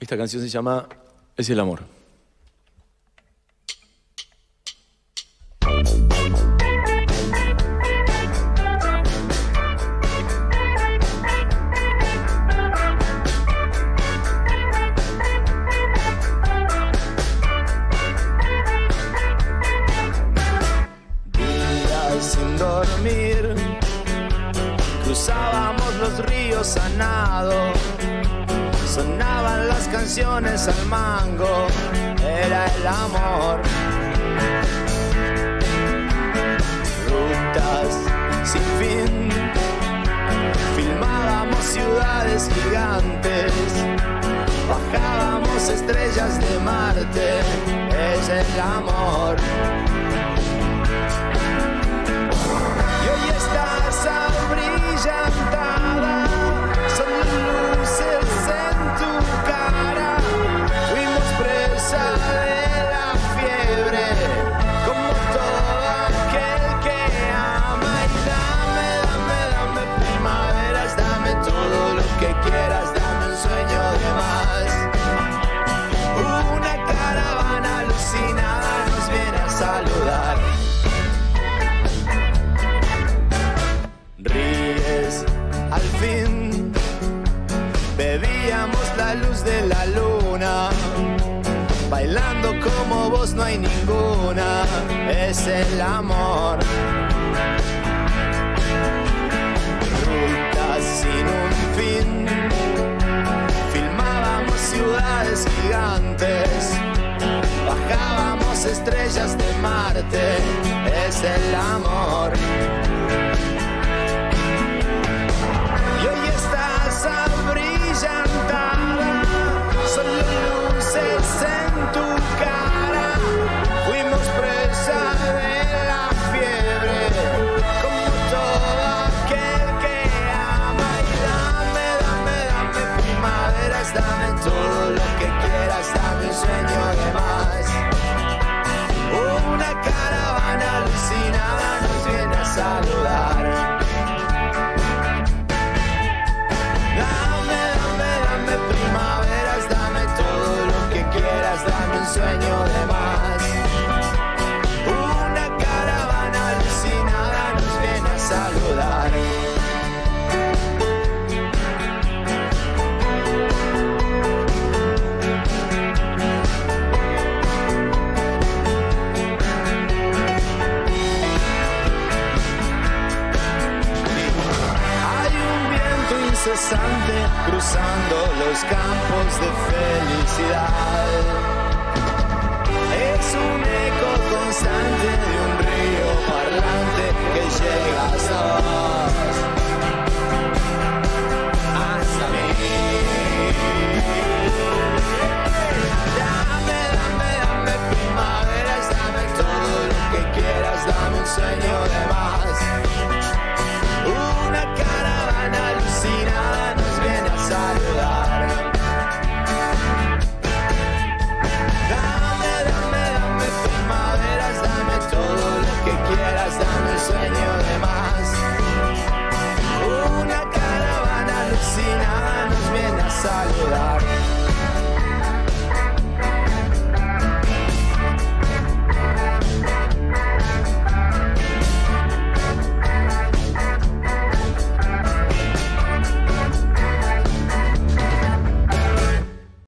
Esta canción se llama Es el amor. Dormir, cruzábamos los ríos a nado, sonaban las canciones al mango, era el amor. Rutas sin fin, filmábamos ciudades gigantes, bajábamos estrellas de Marte, es el amor. Estás abrillantada, son luces en tu cara. Fuimos presa de la fiebre, como todo aquel que ama. Y dame, dame, dame primaveras, dame todo lo que quieras, dame un sueño de más. Una caravana alucinada nos viene a saludar. Al fin bebíamos la luz de la luna, bailando como vos no hay ninguna, es el amor. Rutas sin un fin, filmábamos ciudades gigantes, bajábamos estrellas de Marte, es el amor. Abrillantada, solo luces en tu cara. Fuimos presa de la fiebre, como todo aquel que ama. Y dame, dame, dame primaveras, dame todo lo que quieras, dame un sueño de más. Una caravana alucinada nos viene a saludar. Un sueño de más, una caravana alucinada nos viene a saludar. Hay un viento incesante cruzando los campos de felicidad. Es un eco constante de un río parlante que llega hasta hoy.